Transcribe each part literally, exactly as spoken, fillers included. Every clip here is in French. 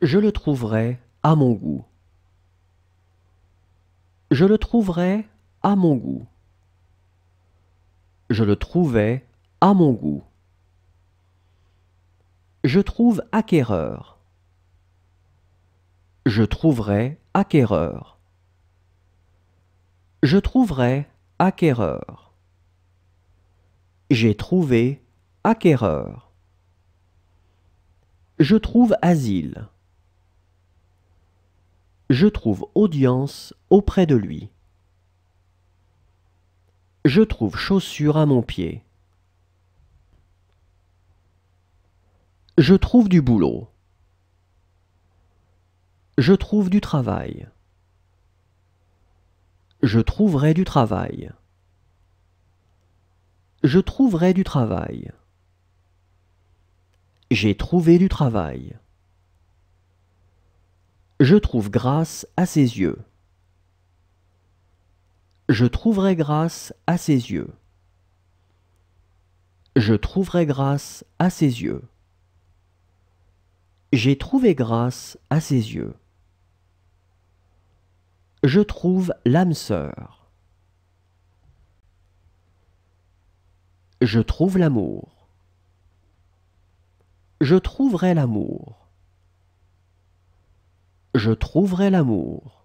Je le trouverai à mon goût. Je le trouverai à mon goût. Je le trouvais à mon goût. Je trouve acquéreur. Je trouverai acquéreur. Je trouverai acquéreur. J'ai trouvé acquéreur. Je trouve asile. Je trouve audience auprès de lui. Je trouve chaussure à mon pied. Je trouve du boulot. Je trouve du travail. Je trouverai du travail. Je trouverai du travail. J'ai trouvé du travail. Je trouve grâce à ses yeux. Je trouverai grâce à ses yeux. Je trouverai grâce à ses yeux. J'ai trouvé grâce à ses yeux. Je trouve l'âme sœur. Je trouve l'amour. Je trouverai l'amour. Je trouverai l'amour.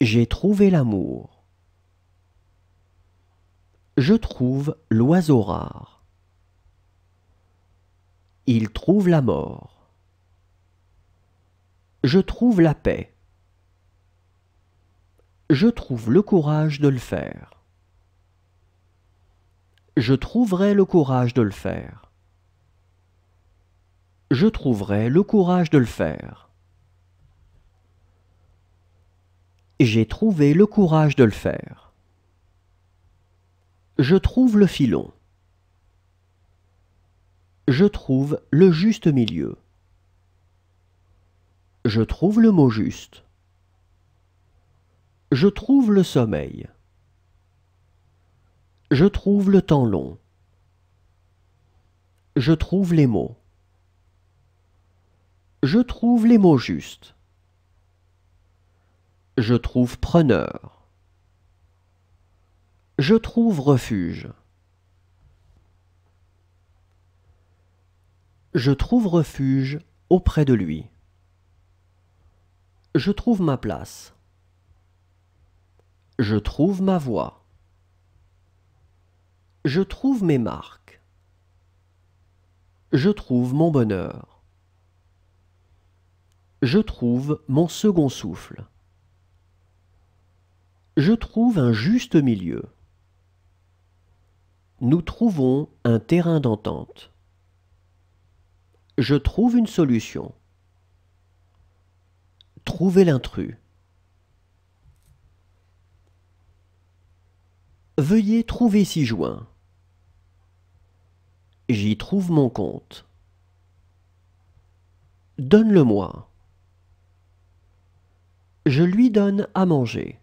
J'ai trouvé l'amour. Je trouve l'oiseau rare. Il trouve la mort. Je trouve la paix. Je trouve le courage de le faire. Je trouverai le courage de le faire. Je trouverai le courage de le faire. J'ai trouvé le courage de le faire. Je trouve le filon. Je trouve le juste milieu. Je trouve le mot juste. Je trouve le sommeil. Je trouve le temps long. Je trouve les mots. Je trouve les mots justes. Je trouve preneur. Je trouve refuge. Je trouve refuge auprès de lui. Je trouve ma place. Je trouve ma voie. Je trouve mes marques. Je trouve mon bonheur. Je trouve mon second souffle. Je trouve un juste milieu. Nous trouvons un terrain d'entente. Je trouve une solution. Trouver l'intrus. Veuillez trouver ci-joint. J'y trouve mon compte. Donne-le-moi. Je lui donne à manger.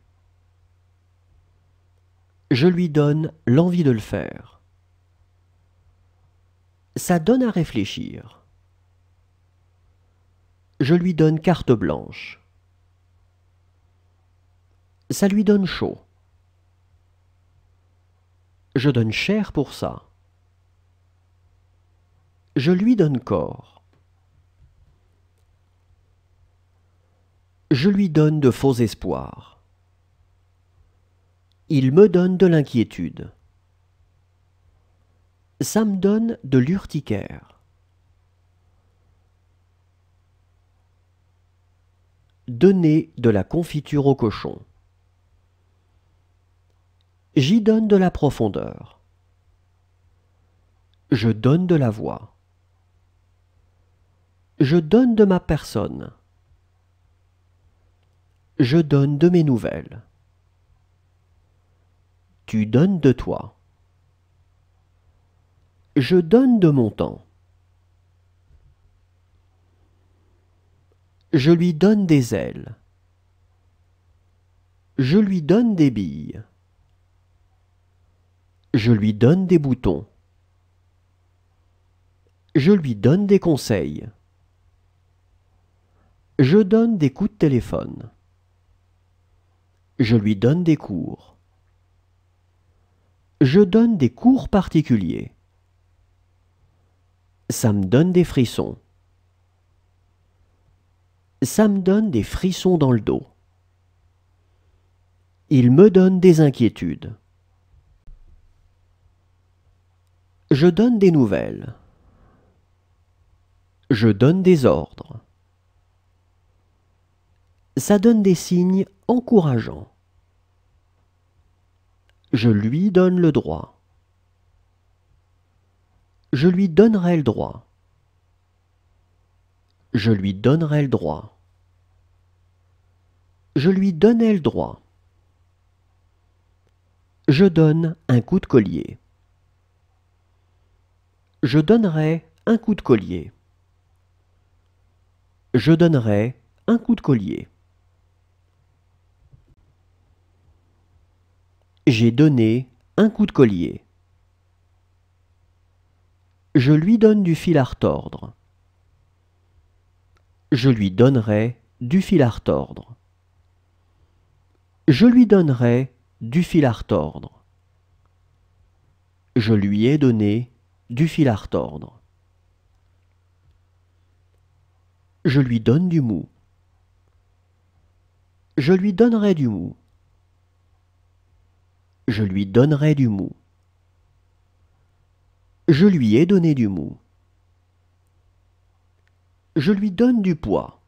Je lui donne l'envie de le faire. Ça donne à réfléchir. Je lui donne carte blanche. Ça lui donne chaud. Je donne cher pour ça. Je lui donne corps. Je lui donne de faux espoirs. Il me donne de l'inquiétude. Ça me donne de l'urticaire. Donner de la confiture au cochon. J'y donne de la profondeur. Je donne de la voix. Je donne de ma personne. Je donne de mes nouvelles. Tu donnes de toi. Je donne de mon temps. Je lui donne des ailes. Je lui donne des billes. Je lui donne des boutons. Je lui donne des conseils. Je donne des coups de téléphone. Je lui donne des cours. Je donne des cours particuliers. Ça me donne des frissons. Ça me donne des frissons dans le dos. Il me donne des inquiétudes. Je donne des nouvelles. Je donne des ordres. Ça donne des signes encourageants. Je lui donne le droit. Je lui donnerai le droit. Je lui donnerai le droit. Je lui donnais le droit. Je donne un coup de collier. Je donnerai un coup de collier. Je donnerai un coup de collier. J'ai donné un coup de collier. Je lui donne du fil à retordre. Je lui donnerai du fil à retordre. Je lui donnerai du fil à retordre. Je lui ai donné du fil à retordre. Je lui donne du mou. Je lui donnerai du mou. Je lui donnerai du mou. Je lui ai donné du mou. Je lui donne du poids.